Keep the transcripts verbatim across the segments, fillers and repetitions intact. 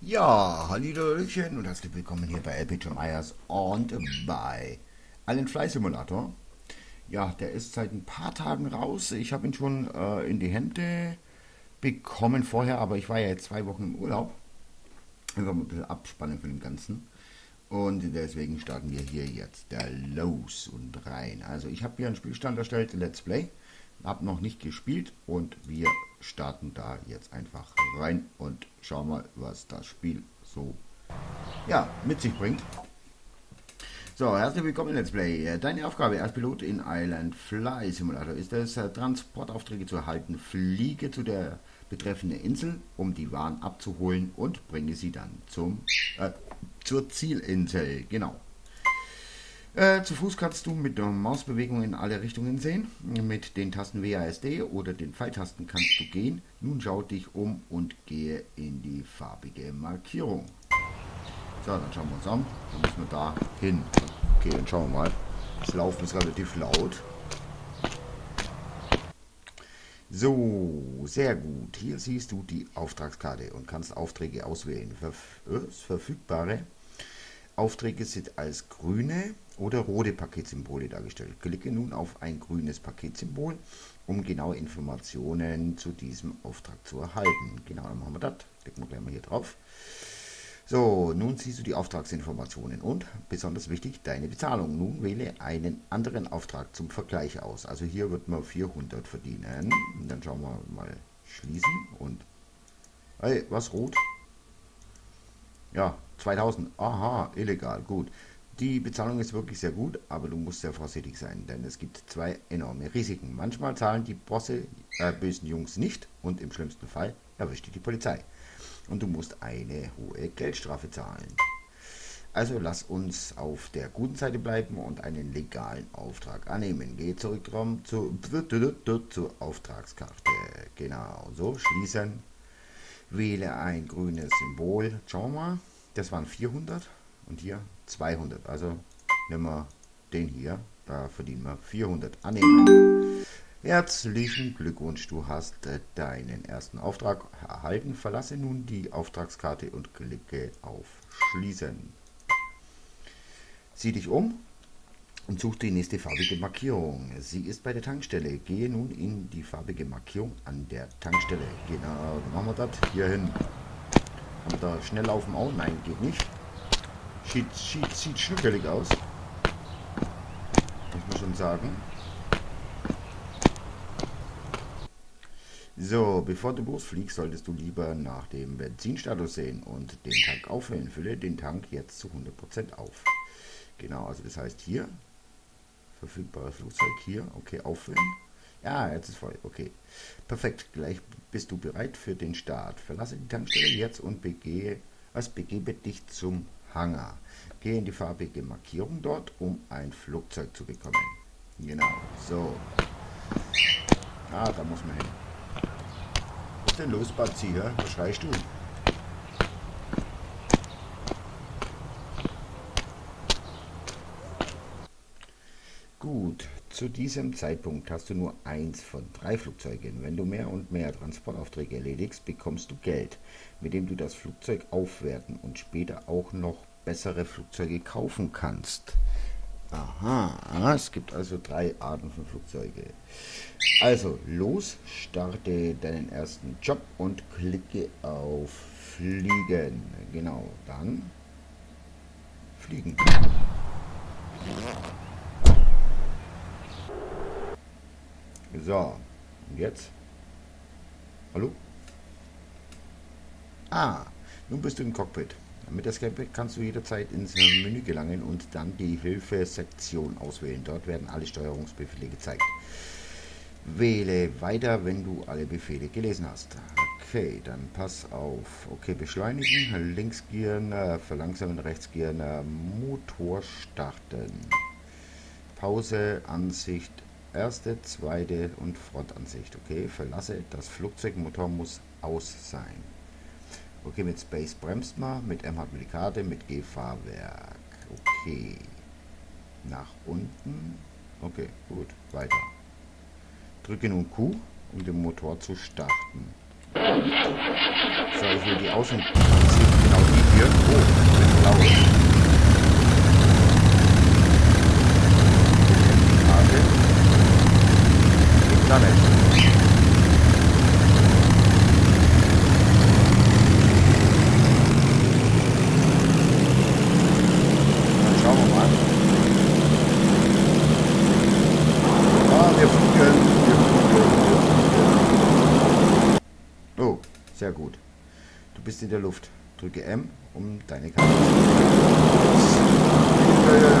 Ja, hallo und herzlich willkommen hier bei L P J Myers und bei Allen Fly Simulator. Ja, der ist seit ein paar Tagen raus. Ich habe ihn schon äh, in die Hände bekommen vorher, aber ich war ja jetzt zwei Wochen im Urlaub. Ich war mal ein bisschen abspannen von dem Ganzen. Und deswegen starten wir hier jetzt da los und rein. Also ich habe hier einen Spielstand erstellt, Let's Play. Hab noch nicht gespielt und wir starten da jetzt einfach rein und schauen mal, was das Spiel so ja, mit sich bringt. So, herzlich willkommen in Let's Play. Deine Aufgabe als Pilot in Island Fly Simulator ist es, Transportaufträge zu erhalten. Fliege zu der betreffenden Insel, um die Waren abzuholen und bringe sie dann zum, äh, zur Zielinsel. Genau. Äh, zu Fuß kannst du mit der Mausbewegung in alle Richtungen sehen. Mit den Tasten W A S D oder den Pfeiltasten kannst du gehen. Nun schau dich um und gehe in die farbige Markierung. So, dann schauen wir uns an. Dann müssen wir da hin. Okay, dann schauen wir mal. Das Laufen ist relativ laut. So, sehr gut. Hier siehst du die Auftragskarte und kannst Aufträge auswählen. Verf- äh, verfügbare Aufträge sind als grüne oder rote Paketsymbole dargestellt. Klicke nun auf ein grünes Paketsymbol, um genaue Informationen zu diesem Auftrag zu erhalten. Genau, dann machen wir das. Klicken wir gleich mal hier drauf. So, nun siehst du die Auftragsinformationen und, besonders wichtig, deine Bezahlung. Nun wähle einen anderen Auftrag zum Vergleich aus. Also hier wird man vierhundert verdienen. Und dann schauen wir mal schließen und... Hey, was rot? Ja, zweitausend. Aha, illegal, gut. Die Bezahlung ist wirklich sehr gut, aber du musst sehr vorsichtig sein, denn es gibt zwei enorme Risiken. Manchmal zahlen die Bosse, äh, bösen Jungs nicht und im schlimmsten Fall erwischt dich die Polizei. Und du musst eine hohe Geldstrafe zahlen. Also lass uns auf der guten Seite bleiben und einen legalen Auftrag annehmen. Geh zurück drum zu, zur Auftragskarte. Genau, so schließen. Wähle ein grünes Symbol. Schau mal, das waren vierhundert und hier zweihundert. Also nehmen wir den hier, da verdienen wir vierhundert. Annehmen. Herzlichen Glückwunsch, du hast deinen ersten Auftrag erhalten. Verlasse nun die Auftragskarte und klicke auf Schließen. Sieh dich um und such die nächste farbige Markierung. Sie ist bei der Tankstelle. Gehe nun in die farbige Markierung an der Tankstelle. Genau, dann machen wir das hier hin. Haben wir da schnell laufen auch? Nein, geht nicht. Sieht, sieht, sieht schnuckelig aus. Muss man schon sagen. So, bevor du losfliegst, solltest du lieber nach dem Benzinstatus sehen und den Tank auffüllen. Fülle den Tank jetzt zu hundert Prozent auf. Genau, also das heißt hier. Verfügbares Flugzeug hier. Okay, auffüllen. Ja, jetzt ist voll. Okay. Perfekt. Gleich bist du bereit für den Start. Verlasse die Tankstelle jetzt und begehe, was begebe dich zum Hangar. Gehe in die farbige Markierung dort, um ein Flugzeug zu bekommen. Genau. So. Ah, da muss man hin. Was ist denn los, Bazi? Was schreist du? Gut, zu diesem Zeitpunkt hast du nur eins von drei Flugzeugen. Wenn du mehr und mehr Transportaufträge erledigst, bekommst du Geld, mit dem du das Flugzeug aufwerten und später auch noch bessere Flugzeuge kaufen kannst. Aha, es gibt also drei Arten von Flugzeugen. Also los, starte deinen ersten Job und klicke auf Fliegen. Genau, dann fliegen. So, und jetzt? Hallo? Ah, nun bist du im Cockpit. Mit der Skype kannst du jederzeit ins Menü gelangen und dann die Hilfe-Sektion auswählen. Dort werden alle Steuerungsbefehle gezeigt. Wähle weiter, wenn du alle Befehle gelesen hast. Okay, dann pass auf. Okay, beschleunigen, links gieren, verlangsamen, rechts gieren, Motor starten. Pause, Ansicht. Erste, zweite und Frontansicht. Okay, verlasse. Das Flugzeugmotor muss aus sein. Okay, mit Space bremst man, mit M hat man die Karte, mit G Fahrwerk. Okay. Nach unten. Okay, gut, weiter. Drücke nun Q, um den Motor zu starten. So, ich will die Außen... Genau die hier. Oh, das ist blau. Sehr gut. Du bist in der Luft. Drücke M, um deine Karte zu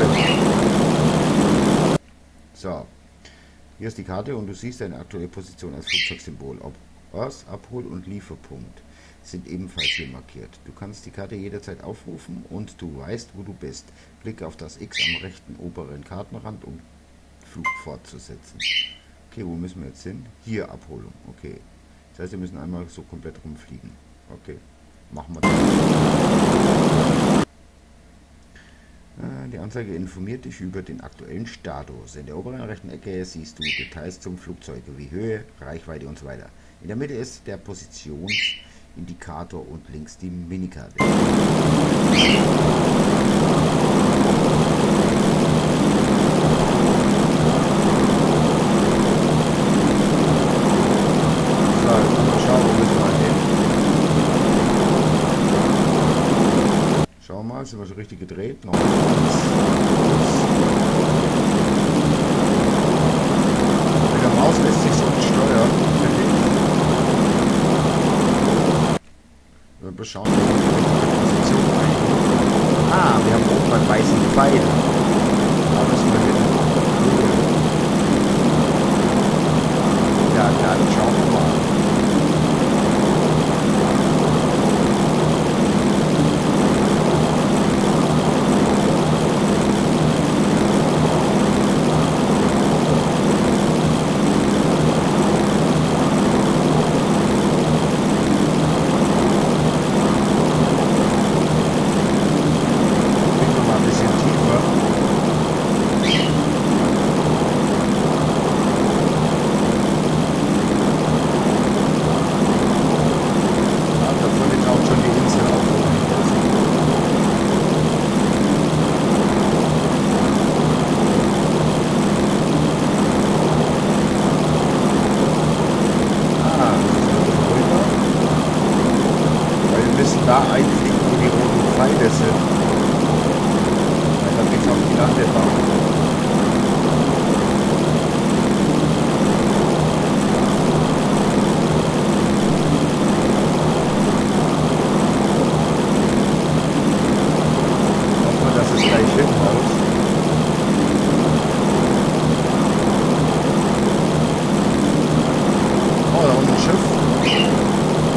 öffnen. So. Hier ist die Karte und du siehst deine aktuelle Position als Flugzeugsymbol. Ob Ort, Abhol- und Lieferpunkt sind ebenfalls hier markiert. Du kannst die Karte jederzeit aufrufen und du weißt, wo du bist. Klicke auf das X am rechten oberen Kartenrand, um Flug fortzusetzen. Okay, wo müssen wir jetzt hin? Hier Abholung. Okay. Das heißt, wir müssen einmal so komplett rumfliegen. Okay, machen wir das. Die Anzeige informiert dich über den aktuellen Status. In der oberen rechten Ecke siehst du Details zum Flugzeug, wie Höhe, Reichweite und so weiter. In der Mitte ist der Positionsindikator und links die Minikarte. Sind wir schon richtig gedreht? Noch. Mit der Maus lässt sich so gut steuern. Wir beschauen die Position ein. Ah, wir haben oben einen weißen Pfeil. Da müssen wir hin. Ja, dann schauen wir mal. Da einfliegen, wo die roten Pfeile sind. Dann geht's auf die Landebahn. Hoffen wir, dass es gleich hinhaut. Oh, da unten ein Schiff.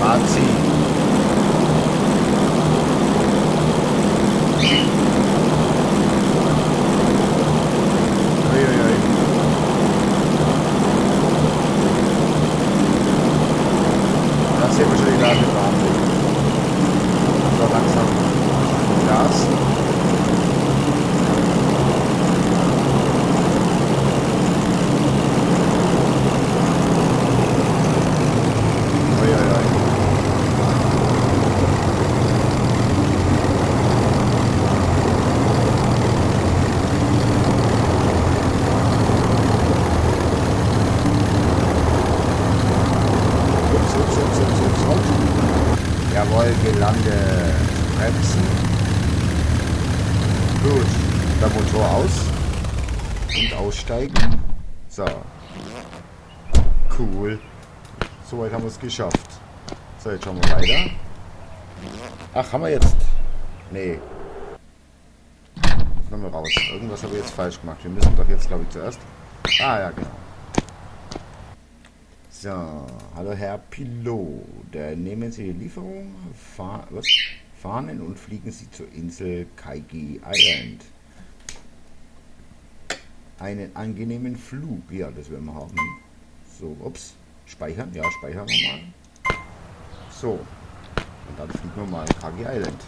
Bazi. Jawohl, gelandet. Bremsen. Gut, der Motor aus. Und aussteigen. So. Cool. Soweit haben wir es geschafft. So, jetzt schauen wir weiter. Ach, haben wir jetzt? Nee. Jetzt kommen wir raus. Irgendwas habe ich jetzt falsch gemacht. Wir müssen doch jetzt, glaube ich, zuerst... Ah, ja, genau. So, hallo Herr Pilot, nehmen Sie die Lieferung, fahr, was, fahren und fliegen Sie zur Insel Kaigi Island. Einen angenehmen Flug, ja, das werden wir haben. So, ups, speichern, ja, speichern wir mal. So, und dann fliegen wir mal in Kaigi Island.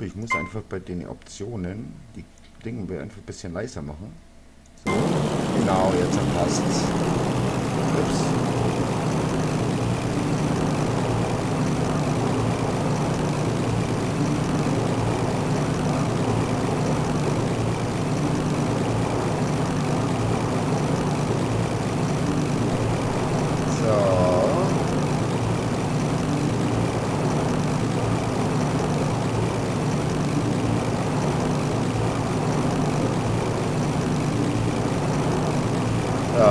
Ich muss einfach bei den Optionen die Dinge einfach ein bisschen leiser machen. So. Genau, jetzt passt es. Ups.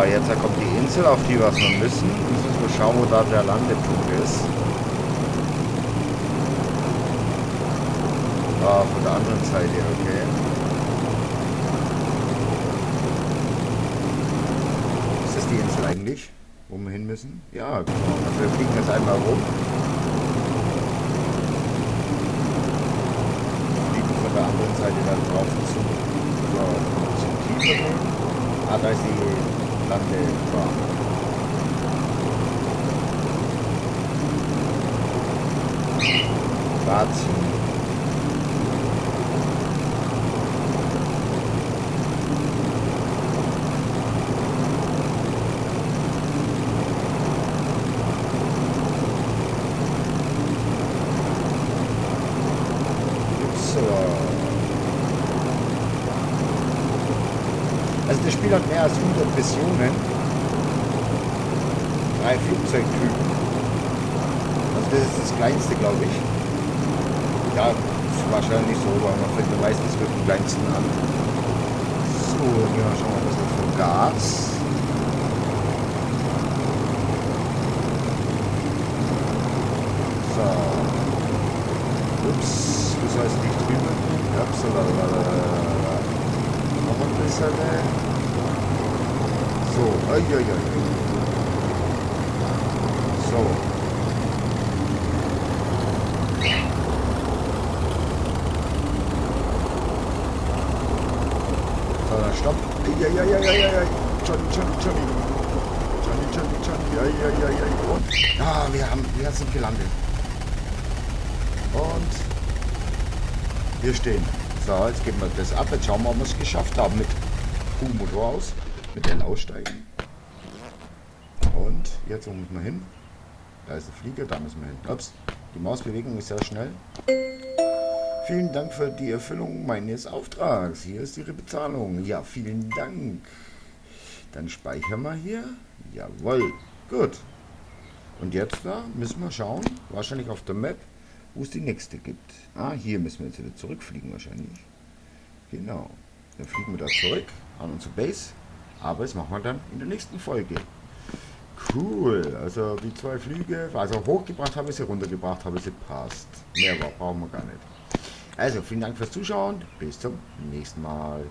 Jetzt kommt die Insel, auf die wir müssen. müssen. Müssen wir schauen, wo da der Landepunkt ist. Ah, von der anderen Seite, okay. Ist das die Insel eigentlich, wo wir hin müssen? Ja, genau. Also wir fliegen jetzt einmal rum. Fliegen von der anderen Seite dann drauf zu. So, zum Tiefen. Ah, da ist die Lande fahren. Dazu. Also das Spiel hat mehr als hundert Missionen, drei Flugzeugtypen. Also das ist das kleinste, glaube ich. Ja, ist wahrscheinlich so, aber man fängt meistens mit dem kleinsten an. So, gehen wir schon mal ein bisschen vom Gas. So. Ups, du sollst nicht drüber. Ups, lalalala. So, ai, ai, ai. So. So, dann stopp. Ai, ai, ai, ai, ai. Johnny, Johnny, Johnny. Johnny, Johnny, Johnny. Ai, ai, ai, ai. Und. Ah, wir haben, wir sind gelandet. Und. Wir stehen. So, jetzt geben wir das ab. Jetzt schauen wir, ob wir es geschafft haben mit. Motor aus, mit L aussteigen. Und jetzt, wo müssen wir hin? Da ist der Flieger, da müssen wir hin. Ups, die Mausbewegung ist sehr schnell. Vielen Dank für die Erfüllung meines Auftrags. Hier ist Ihre Bezahlung. Ja, vielen Dank. Dann speichern wir hier. Jawohl. Gut. Und jetzt da müssen wir schauen. Wahrscheinlich auf der Map, wo es die nächste gibt. Ah, hier müssen wir jetzt wieder zurückfliegen wahrscheinlich. Genau. Dann fliegen wir da zurück an unsere Base. Aber das machen wir dann in der nächsten Folge. Cool. Also die zwei Flüge. Also hochgebracht habe ich sie, runtergebracht habe ich sie. Passt. Mehr brauchen wir gar nicht. Also, vielen Dank fürs Zuschauen. Bis zum nächsten Mal.